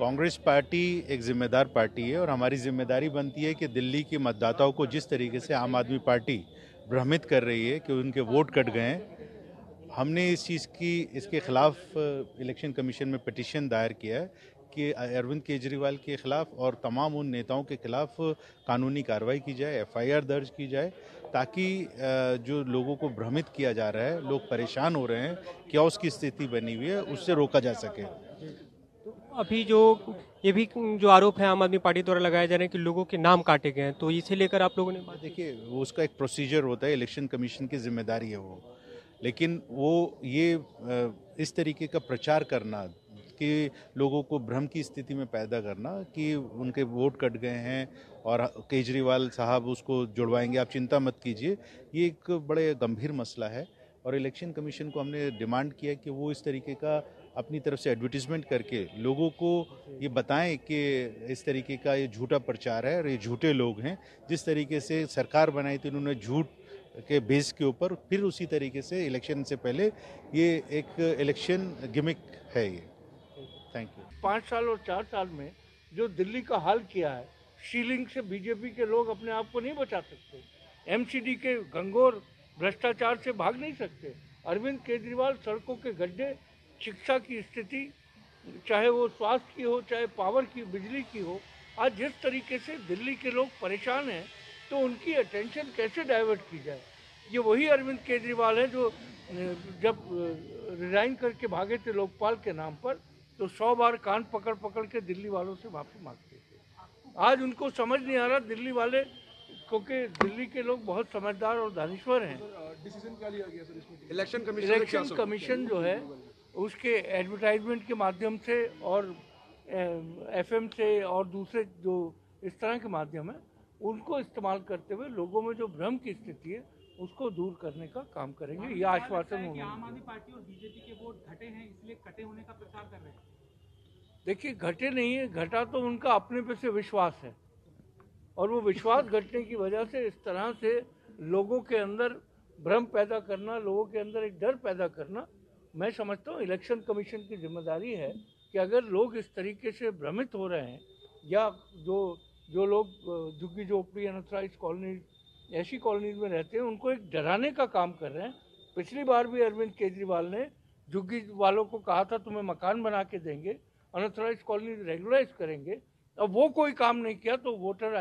Congress party एक जिम्मेदार party है और हमारी जिम्मेदारी बनती है कि दिल्ली के मतदाताओं को जिस तरीके से आम आदमी पार्टी भ्रमित कर रही है कि उनके वोट कट गए हैं, हमने इस चीज़ की इसके ख़िलाफ़ इलेक्शन कमीशन में पिटीशन दायर किया है कि अरविंद केजरीवाल के ख़िलाफ़ और तमाम उन नेताओं के ख़िलाफ़ कानूनी कार्रवाई की जाए, एफआईआर दर्ज की जाए, ताकि जो लोगों को भ्रमित किया जा रहा है, लोग परेशान हो रहे हैं, क्या उसकी स्थिति बनी हुई है, उससे रोका जा सके। अभी जो ये भी जो आरोप है आम आदमी पार्टी द्वारा लगाया जा रहा है कि लोगों के नाम काटे गए हैं, तो इसे लेकर आप लोगों ने बात? देखिए, वो उसका एक प्रोसीजर होता है, इलेक्शन कमीशन की जिम्मेदारी है वो, लेकिन वो ये इस तरीके का प्रचार करना कि लोगों को भ्रम की स्थिति में पैदा करना कि उनके वोट कट गए हैं और केजरीवाल साहब उसको जुड़वाएंगे, आप चिंता मत कीजिए, ये एक बड़े गंभीर मसला है। और इलेक्शन कमीशन को हमने डिमांड किया कि वो इस तरीके का अपनी तरफ से एडवर्टीजमेंट करके लोगों को ये बताएं कि इस तरीके का ये झूठा प्रचार है और ये झूठे लोग हैं। जिस तरीके से सरकार बनाई थी उन्होंने झूठ के बेस के ऊपर, फिर उसी तरीके से इलेक्शन से पहले ये एक इलेक्शन गिमिक है ये। Thank you. 5 साल और 4 साल में जो दिल्ली का हाल किया है, सीलिंग से बीजेपी के लोग अपने आप को नहीं बचा सकते, MCD के घंघोर भ्रष्टाचार से भाग नहीं सकते। अरविंद केजरीवाल सड़कों के गड्ढे, शिक्षा की स्थिति, चाहे वो स्वास्थ्य की हो, चाहे पावर की, बिजली की हो, आज जिस तरीके से दिल्ली के लोग परेशान हैं, तो उनकी अटेंशन कैसे डाइवर्ट की जाए। ये वही अरविंद केजरीवाल है जो जब रिज़ाइन करके भागे थे लोकपाल के नाम पर, तो 100 बार कान पकड़ पकड़ के दिल्ली वालों से माफ़ी मांगते थे। आज उनको समझ नहीं आ रहा दिल्ली वाले, क्योंकि दिल्ली के लोग बहुत समझदार और दानिश्वर हैं। डिसीजन क्या लिया गया सर इसमें? इलेक्शन कमीशन जो है उसके एडवर्टाइजमेंट के माध्यम से और FM से और दूसरे जो इस तरह के माध्यम हैं, उनको इस्तेमाल करते हुए लोगों में जो भ्रम की स्थिति है उसको दूर करने का काम करेंगे, यह आश्वासन होगा। आम आदमी पार्टी और बीजेपी के वोट घटे हैं इसलिए कटे होने का प्रचार कर रहे हैं। देखिए, घटे नहीं है, घटा तो उनका अपने पे से विश्वास है, और वो विश्वास घटने की वजह से इस तरह से लोगों के अंदर भ्रम पैदा करना, लोगों के अंदर एक डर पैदा करना, मैं समझता हूँ इलेक्शन कमीशन की जिम्मेदारी है कि अगर लोग इस तरीके से भ्रमित हो रहे हैं, या जो लोग झुग्गी झोपड़ी, अनऑथराइज कॉलोनी, ऐसी कॉलोनीज में रहते हैं, उनको एक डराने का काम कर रहे हैं। पिछली बार भी अरविंद केजरीवाल ने झुग्गी वालों को कहा था तुम्हें मकान बना के देंगे, अनऑथराइज कॉलोनी रेगुलराइज करेंगे, अब वो कोई काम नहीं किया तो वोटर